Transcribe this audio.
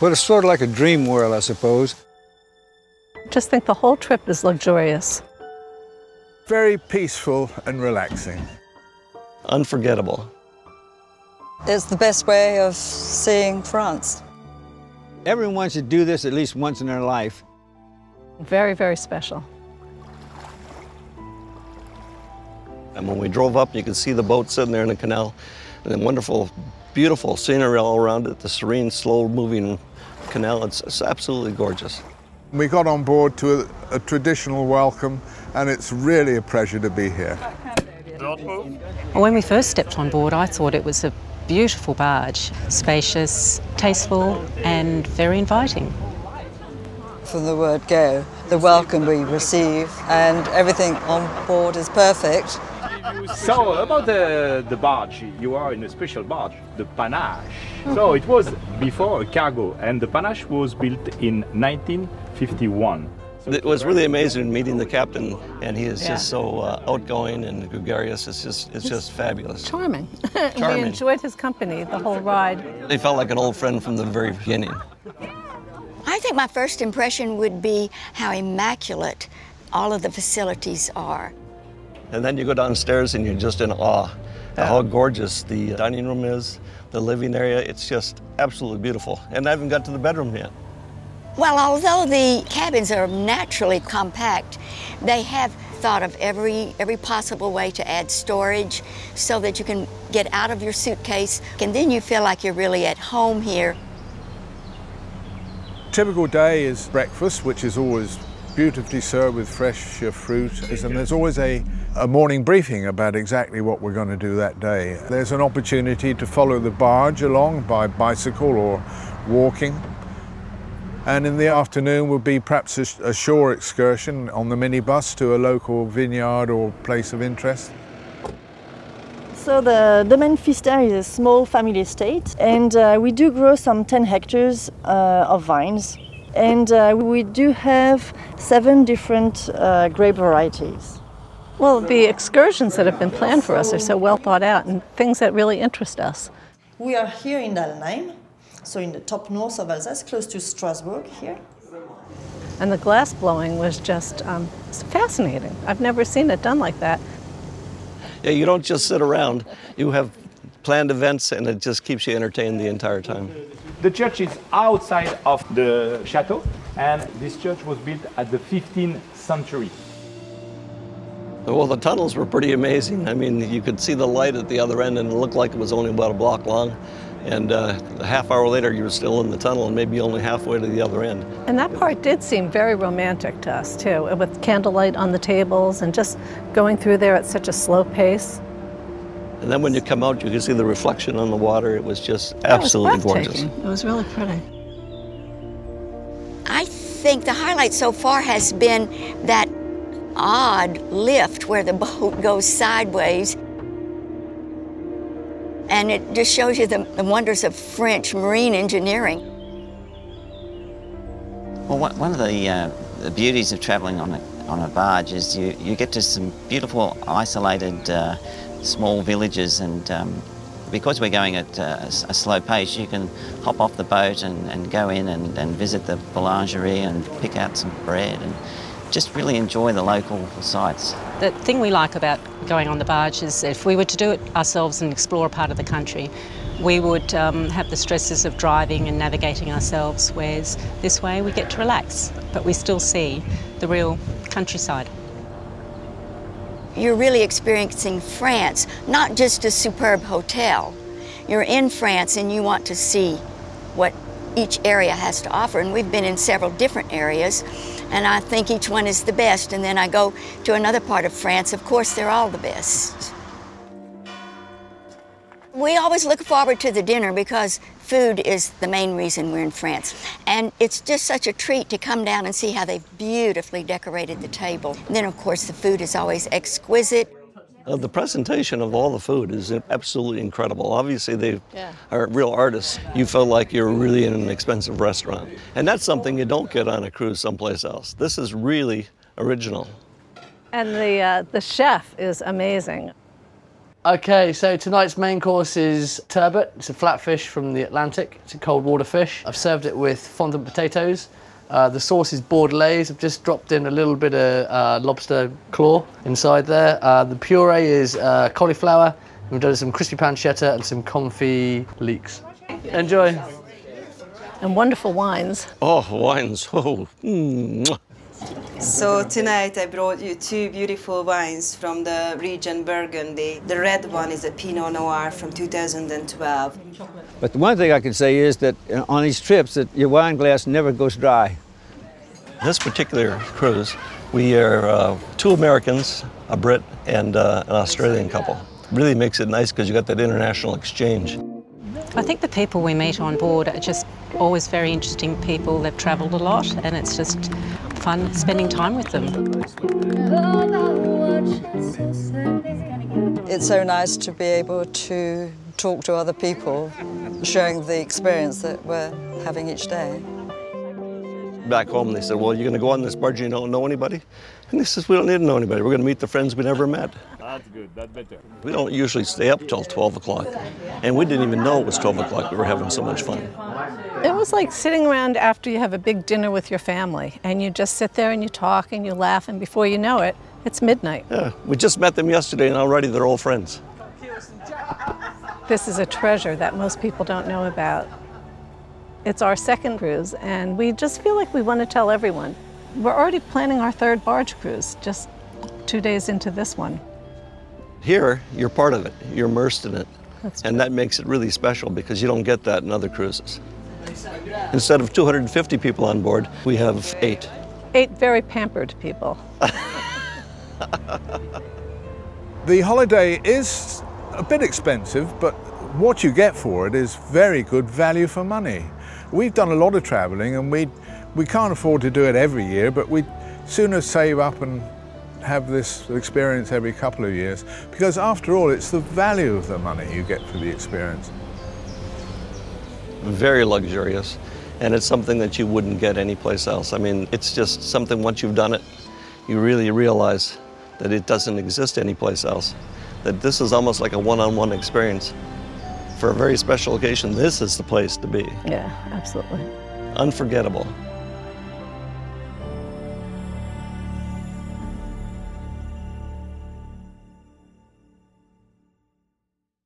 Well, it's sort of like a dream world, I suppose. Just think the whole trip is luxurious. Very peaceful and relaxing. Unforgettable. It's the best way of seeing France. Everyone should do this at least once in their life. Very, very special. And when we drove up, you could see the boat sitting there in the canal, and the wonderful, beautiful scenery all around it, the serene, slow-moving canal. It's absolutely gorgeous. We got on board to a traditional welcome, and it's really a pleasure to be here. When we first stepped on board, I thought it was a beautiful barge, spacious, tasteful, and very inviting. From the word go, the welcome we receive, and everything on board is perfect. So about the barge, you are in a special barge, the Panache. So it was before a cargo, and the Panache was built in 1951. It was really amazing meeting the captain, and he is just so outgoing and gregarious. It's just fabulous. Charming. Charming. We enjoyed his company the whole ride. He felt like an old friend from the very beginning. I think my first impression would be how immaculate all of the facilities are. And then you go downstairs and you're just in awe at how gorgeous the dining room is, the living area. It's just absolutely beautiful. And I haven't got to the bedroom yet. Well, although the cabins are naturally compact, they have thought of every possible way to add storage so that you can get out of your suitcase, and then you feel like you're really at home here. Typical day is breakfast, which is always beautifully served with fresh fruit, and there's always a morning briefing about exactly what we're going to do that day. There's an opportunity to follow the barge along by bicycle or walking. And in the afternoon will be perhaps a shore excursion on the minibus to a local vineyard or place of interest. So the Domaine Fister is a small family estate, and we do grow some 10 hectares of vines. And we do have 7 different grape varieties. Well, the excursions that have been planned for us are so well thought out and things that really interest us. We are here in Alleheim. So in the top north of Alsace, close to Strasbourg here. And the glass blowing was just fascinating. I've never seen it done like that. Yeah, you don't just sit around. You have planned events, and it just keeps you entertained the entire time. The church is outside of the chateau, and this church was built at the 15th century. Well, the tunnels were pretty amazing. I mean, you could see the light at the other end, and it looked like it was only about a block long. And a half hour later, you were still in the tunnel and maybe only halfway to the other end. And that part did seem very romantic to us, too, with candlelight on the tables and just going through there at such a slow pace. And then when you come out, you can see the reflection on the water. It was just absolutely gorgeous. It was really pretty. I think the highlight so far has been that odd lift where the boat goes sideways. And it just shows you the wonders of French marine engineering. Well, one of the beauties of traveling on a barge is you get to some beautiful, isolated, small villages. And because we're going at a slow pace, you can hop off the boat and go in and visit the boulangerie and pick out some bread and just really enjoy the local sights. The thing we like about going on the barge is if we were to do it ourselves and explore a part of the country, we would have the stresses of driving and navigating ourselves, whereas this way we get to relax, but we still see the real countryside. You're really experiencing France, not just a superb hotel. You're in France and you want to see what each area has to offer, and we've been in several different areas, and I think each one is the best. And then I go to another part of France. Of course, they're all the best. We always look forward to the dinner because food is the main reason we're in France. And it's just such a treat to come down and see how they've beautifully decorated the table. And then, of course, the food is always exquisite. The presentation of all the food is absolutely incredible. Obviously, they are real artists. You feel like you're really in an expensive restaurant. And that's something you don't get on a cruise someplace else. This is really original. And the chef is amazing. Okay, so tonight's main course is turbot. It's a flatfish from the Atlantic. It's a cold water fish. I've served it with fondant potatoes. The sauce is Bordelais. I've just dropped in a little bit of lobster claw inside there. The puree is cauliflower. We've done some crispy pancetta and some confit leeks. Enjoy. And wonderful wines. Oh, wines. Oh. Mm. So tonight I brought you two beautiful wines from the region Burgundy. The red one is a Pinot Noir from 2012. But the one thing I can say is that on these trips that your wine glass never goes dry. This particular cruise, we are two Americans, a Brit and an Australian couple. Really makes it nice because you got that international exchange. I think the people we meet on board are just always very interesting people. They've travelled a lot and it's just fun spending time with them. It's so nice to be able to talk to other people, sharing the experience that we're having each day. Back home they said, well, you're going to go on this barge and you don't know anybody? And they says, we don't need to know anybody. We're going to meet the friends we never met. That's good, that's better. We don't usually stay up till 12 o'clock. And we didn't even know it was 12 o'clock. We were having so much fun. It was like sitting around after you have a big dinner with your family. And you just sit there and you talk and you laugh. And before you know it, it's midnight. Yeah, we just met them yesterday and already they're old friends. This is a treasure that most people don't know about. It's our second cruise, and we just feel like we want to tell everyone. We're already planning our third barge cruise, just 2 days into this one. Here, you're part of it. You're immersed in it. And that makes it really special because you don't get that in other cruises. Instead of 250 people on board, we have 8. 8 very pampered people. The holiday is a bit expensive, but what you get for it is very good value for money. We've done a lot of traveling and we can't afford to do it every year, but we'd sooner save up and have this experience every couple of years, because after all, it's the value of the money you get for the experience. Very luxurious, and it's something that you wouldn't get anyplace else. I mean, it's just something once you've done it, you really realize that it doesn't exist anyplace else, that this is almost like a one-on-one experience. For a very special occasion, this is the place to be. Yeah, absolutely. Unforgettable.